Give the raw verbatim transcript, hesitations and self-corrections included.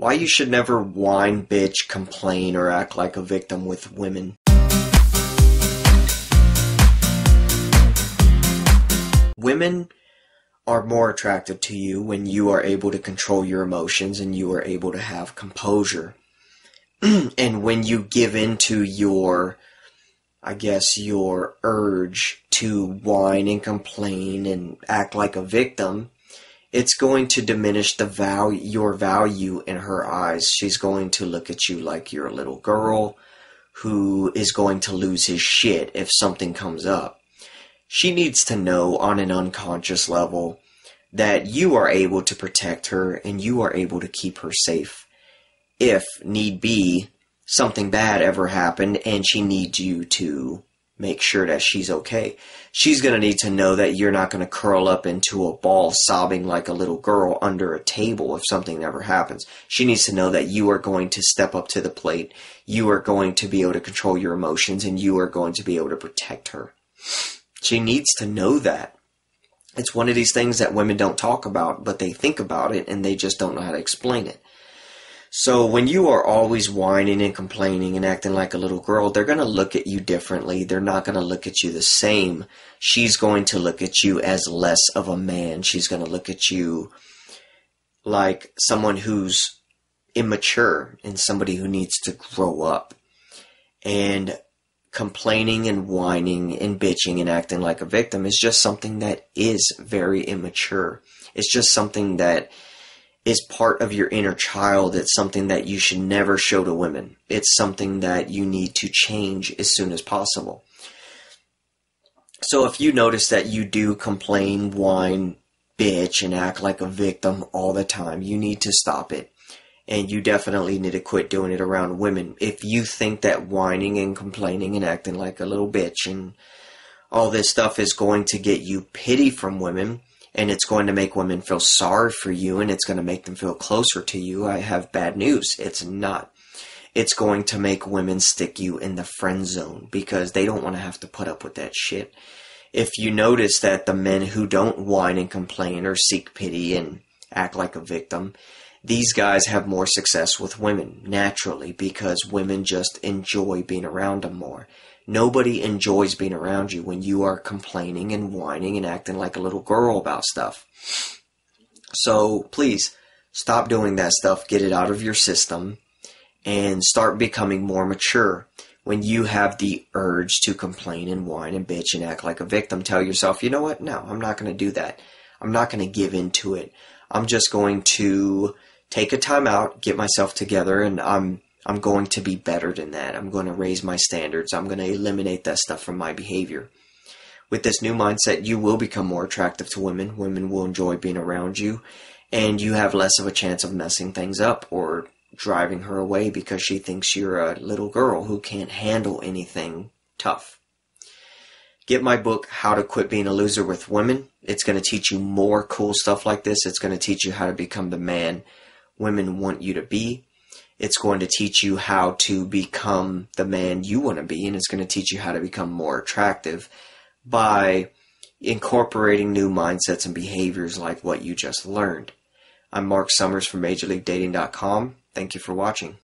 Why you should never whine, bitch, complain, or act like a victim with women. Women are more attracted to you when you are able to control your emotions and you are able to have composure. And when you give into your, I guess, your urge to whine and complain and act like a victim, it's going to diminish the value, your value in her eyes. She's going to look at you like you're a little girl who is going to lose his shit if something comes up. She needs to know on an unconscious level that you are able to protect her and you are able to keep her safe. If need be, something bad ever happened and she needs you to make sure that she's okay. She's going to need to know that you're not going to curl up into a ball sobbing like a little girl under a table if something ever happens. She needs to know that you are going to step up to the plate. You are going to be able to control your emotions and you are going to be able to protect her. She needs to know that. It's one of these things that women don't talk about, but they think about it and they just don't know how to explain it. So when you are always whining and complaining and acting like a little girl, they're going to look at you differently. They're not going to look at you the same. She's going to look at you as less of a man. She's going to look at you like someone who's immature and somebody who needs to grow up. And complaining and whining and bitching and acting like a victim is just something that is very immature. It's just something that is part of your inner child. It's something that you should never show to women. It's something that you need to change as soon as possible. So if you notice that you do complain, whine, bitch, and act like a victim all the time, you need to stop it. And you definitely need to quit doing it around women. If you think that whining and complaining and acting like a little bitch and all this stuff is going to get you pity from women, and it's going to make women feel sorry for you, and it's going to make them feel closer to you, I have bad news. It's not. It's going to make women stick you in the friend zone because they don't want to have to put up with that shit. If you notice that the men who don't whine and complain or seek pity and act like a victim, these guys have more success with women naturally because women just enjoy being around them more. Nobody enjoys being around you when you are complaining and whining and acting like a little girl about stuff. So please stop doing that stuff. Get it out of your system and start becoming more mature. When you have the urge to complain and whine and bitch and act like a victim, tell yourself, you know what? No, I'm not going to do that. I'm not going to give into it. I'm just going to take a time out, get myself together, and I'm I'm going to be better than that. I'm going to raise my standards. I'm going to eliminate that stuff from my behavior. With this new mindset, you will become more attractive to women. Women will enjoy being around you, and you have less of a chance of messing things up or driving her away because she thinks you're a little girl who can't handle anything tough. Get my book, How to Quit Being a Loser with Women. It's going to teach you more cool stuff like this. It's going to teach you how to become the man women want you to be. It's going to teach you how to become the man you want to be, and it's going to teach you how to become more attractive by incorporating new mindsets and behaviors like what you just learned. I'm Mark Summers from Major League Dating dot com. Thank you for watching.